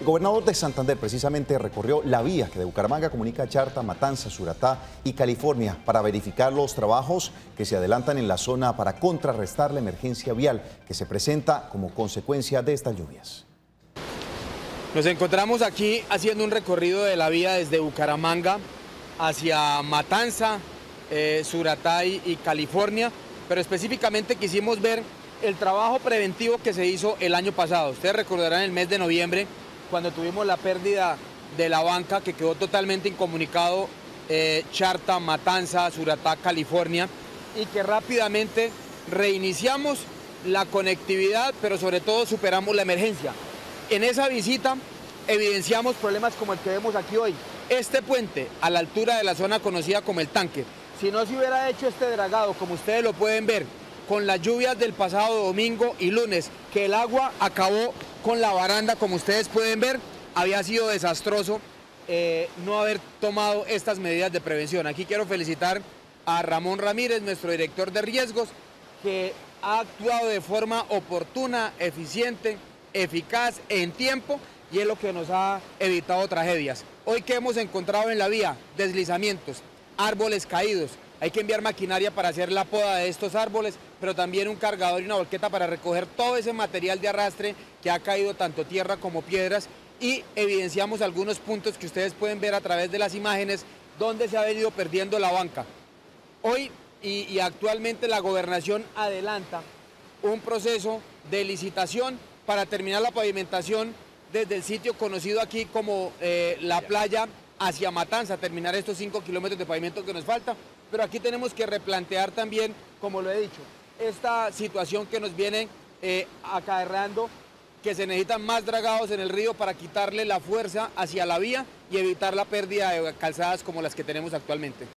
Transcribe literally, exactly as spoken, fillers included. El gobernador de Santander precisamente recorrió la vía que de Bucaramanga comunica a Charta, Matanza, Suratá y California para verificar los trabajos que se adelantan en la zona para contrarrestar la emergencia vial que se presenta como consecuencia de estas lluvias. Nos encontramos aquí haciendo un recorrido de la vía desde Bucaramanga hacia Matanza, eh, Suratá y, y California, pero específicamente quisimos ver el trabajo preventivo que se hizo el año pasado. Ustedes recordarán el mes de noviembre, cuando tuvimos la pérdida de la banca que quedó totalmente incomunicado, eh, Charta, Matanza, Suratá, California, y que rápidamente reiniciamos la conectividad, pero sobre todo superamos la emergencia. En esa visita evidenciamos problemas como el que vemos aquí hoy. Este puente a la altura de la zona conocida como el tanque, si no se hubiera hecho este dragado, como ustedes lo pueden ver, con las lluvias del pasado domingo y lunes, que el agua acabó con la baranda, como ustedes pueden ver, había sido desastroso eh, no haber tomado estas medidas de prevención. Aquí quiero felicitar a Ramón Ramírez, nuestro director de riesgos, que ha actuado de forma oportuna, eficiente, eficaz, en tiempo, y es lo que nos ha evitado tragedias. Hoy que hemos encontrado en la vía deslizamientos, árboles caídos, hay que enviar maquinaria para hacer la poda de estos árboles, pero también un cargador y una volqueta para recoger todo ese material de arrastre que ha caído, tanto tierra como piedras, y evidenciamos algunos puntos que ustedes pueden ver a través de las imágenes donde se ha venido perdiendo la banca. Hoy y, y actualmente la gobernación adelanta un proceso de licitación para terminar la pavimentación desde el sitio conocido aquí como eh, la playa hacia Matanza, terminar estos cinco kilómetros de pavimento que nos falta. Pero aquí tenemos que replantear también, como lo he dicho, esta situación que nos viene eh, acarreando, que se necesitan más dragados en el río para quitarle la fuerza hacia la vía y evitar la pérdida de calzadas como las que tenemos actualmente.